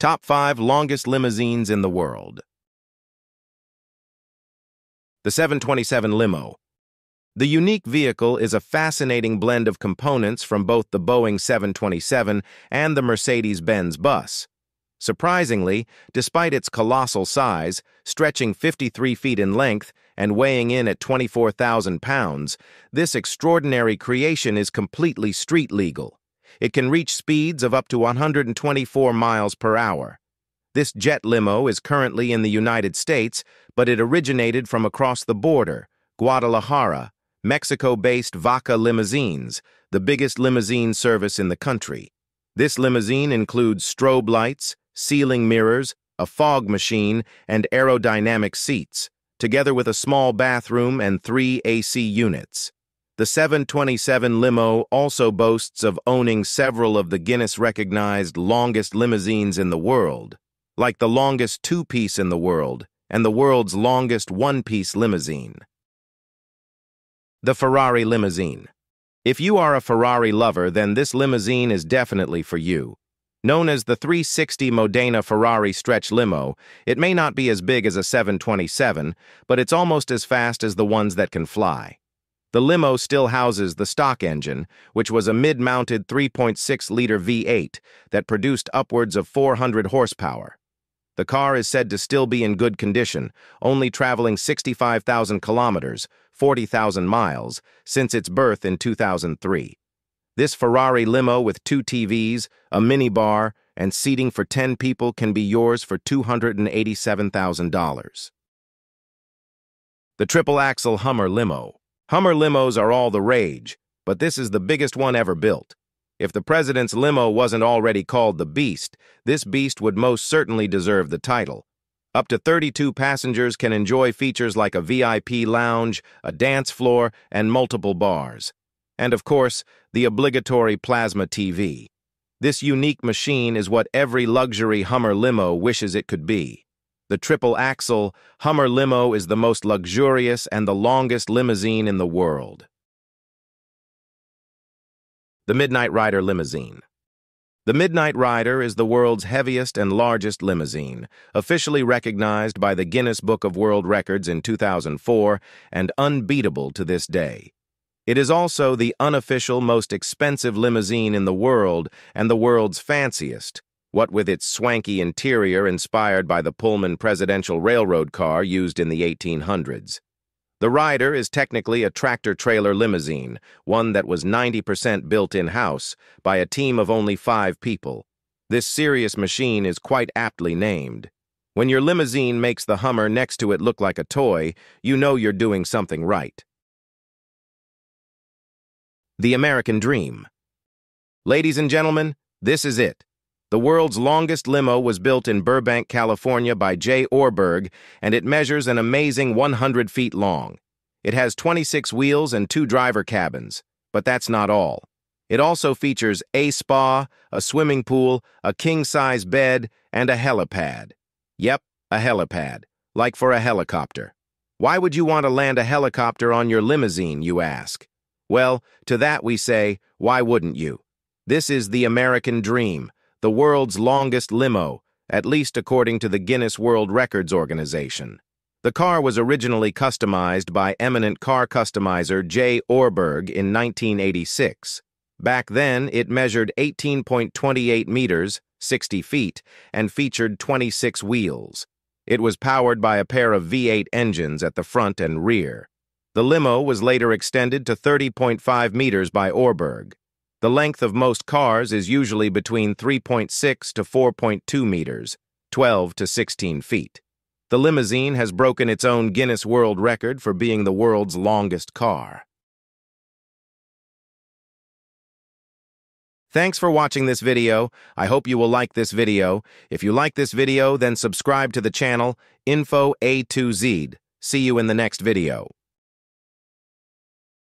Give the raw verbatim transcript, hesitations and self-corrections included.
Top five longest limousines in the world. The seven twenty-seven limo. The unique vehicle is a fascinating blend of components from both the Boeing seven twenty-seven and the Mercedes-Benz bus. Surprisingly, despite its colossal size, stretching fifty-three feet in length and weighing in at twenty-four thousand pounds, this extraordinary creation is completely street legal. It can reach speeds of up to one hundred twenty-four miles per hour. This jet limo is currently in the United States, but it originated from across the border, Guadalajara, Mexico-based Vaca Limousines, the biggest limousine service in the country. This limousine includes strobe lights, ceiling mirrors, a fog machine, and aerodynamic seats, together with a small bathroom and three A C units. The seven twenty-seven limo also boasts of owning several of the Guinness-recognized longest limousines in the world, like the longest two-piece in the world and the world's longest one-piece limousine. The Ferrari limousine. If you are a Ferrari lover, then this limousine is definitely for you. Known as the three sixty Modena Ferrari stretch limo, it may not be as big as a seven twenty-seven, but it's almost as fast as the ones that can fly. The limo still houses the stock engine, which was a mid-mounted three point six liter V eight that produced upwards of four hundred horsepower. The car is said to still be in good condition, only traveling sixty-five thousand kilometers, forty thousand miles, since its birth in two thousand three. This Ferrari limo with two T Vs, a minibar, and seating for ten people can be yours for two hundred eighty-seven thousand dollars. The triple-axle Hummer limo. Hummer limos are all the rage, but this is the biggest one ever built. If the president's limo wasn't already called the Beast, this beast would most certainly deserve the title. Up to thirty-two passengers can enjoy features like a V I P lounge, a dance floor, and multiple bars. And of course, the obligatory plasma T V. This unique machine is what every luxury Hummer limo wishes it could be. The triple-axle Hummer limo is the most luxurious and the longest limousine in the world. The Midnight Rider limousine. The Midnight Rider is the world's heaviest and largest limousine, officially recognized by the Guinness Book of World Records in two thousand four and unbeatable to this day. It is also the unofficial most expensive limousine in the world and the world's fanciest, what with its swanky interior inspired by the Pullman presidential railroad car used in the eighteen hundreds. The Rider is technically a tractor-trailer limousine, one that was ninety percent built in-house by a team of only five people. This serious machine is quite aptly named. When your limousine makes the Hummer next to it look like a toy, you know you're doing something right. The American Dream. Ladies and gentlemen, this is it. The world's longest limo was built in Burbank, California by Jay Orberg, and it measures an amazing one hundred feet long. It has twenty-six wheels and two driver cabins, but that's not all. It also features a spa, a swimming pool, a king-size bed, and a helipad. Yep, a helipad, like for a helicopter. Why would you want to land a helicopter on your limousine, you ask? Well, to that we say, why wouldn't you? This is the American Dream. The world's longest limo, at least according to the Guinness World Records organization. The car was originally customized by eminent car customizer Jay Orberg in nineteen eighty-six. Back then, it measured eighteen point two eight meters, sixty feet, and featured twenty-six wheels. It was powered by a pair of V eight engines at the front and rear. The limo was later extended to thirty point five meters by Orberg. The length of most cars is usually between three point six to four point two meters, twelve to sixteen feet. The limousine has broken its own Guinness World Record for being the world's longest car. Thanks for watching this video. I hope you will like this video. If you like this video, then subscribe to the channel Info A to Z. See you in the next video.